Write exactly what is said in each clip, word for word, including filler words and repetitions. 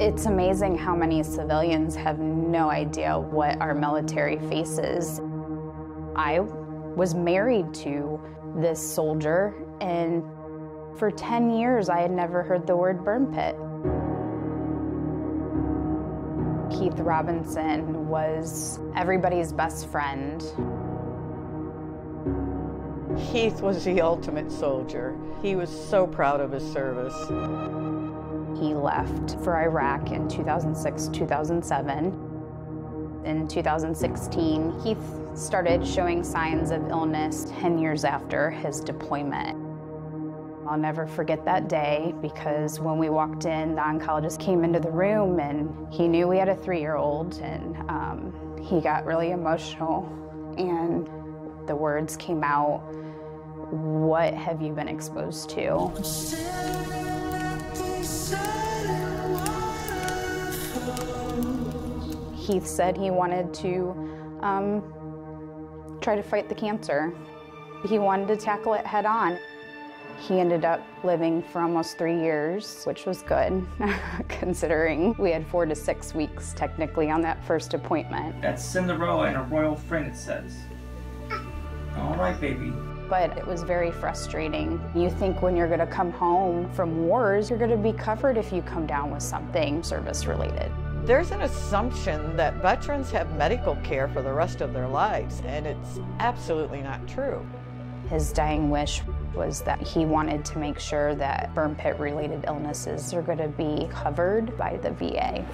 It's amazing how many civilians have no idea what our military faces. I was married to this soldier, and for ten years I had never heard the word burn pit. Heath Robinson was everybody's best friend. Heath was the ultimate soldier. He was so proud of his service. He left for Iraq in two thousand six, two thousand seven. In two thousand sixteen, Heath started showing signs of illness ten years after his deployment. I'll never forget that day, because when we walked in, the oncologist came into the room and he knew we had a three-year-old, and um, he got really emotional, and the words came out, "What have you been exposed to?" Heath said he wanted to um, try to fight the cancer. He wanted to tackle it head on. He ended up living for almost three years, which was good, considering we had four to six weeks technically on that first appointment. That's Cinderella and a royal friend, it says. All right, baby. But it was very frustrating. You think when you're gonna come home from wars, you're gonna be covered if you come down with something service-related. There's an assumption that veterans have medical care for the rest of their lives, and it's absolutely not true. His dying wish was that he wanted to make sure that burn pit-related illnesses are gonna be covered by the V A.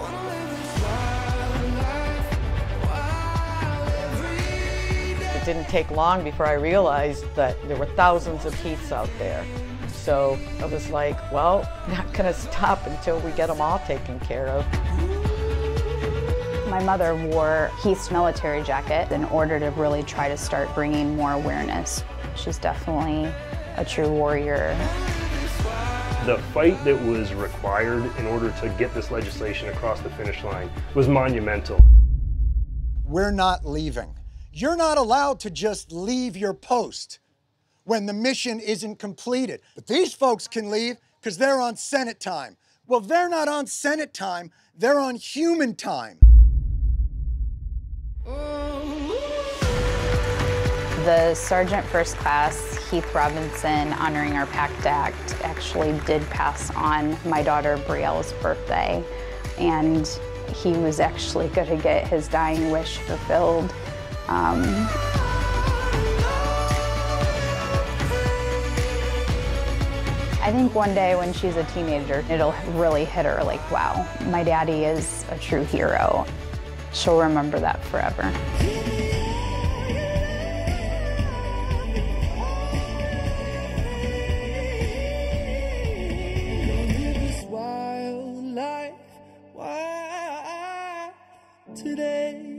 It didn't take long before I realized that there were thousands of Heaths out there. So I was like, well, not gonna stop until we get them all taken care of. My mother wore Heath's military jacket in order to really try to start bringing more awareness. She's definitely a true warrior. The fight that was required in order to get this legislation across the finish line was monumental. We're not leaving. You're not allowed to just leave your post when the mission isn't completed. But these folks can leave because they're on Senate time. Well, they're not on Senate time, they're on human time. The Sergeant First Class, Heath Robinson, honoring our PACT Act, actually did pass on my daughter Brielle's birthday, and he was actually going to get his dying wish fulfilled. Um, I think one day when she's a teenager, it'll really hit her like, wow, my daddy is a true hero. She'll remember that forever. Today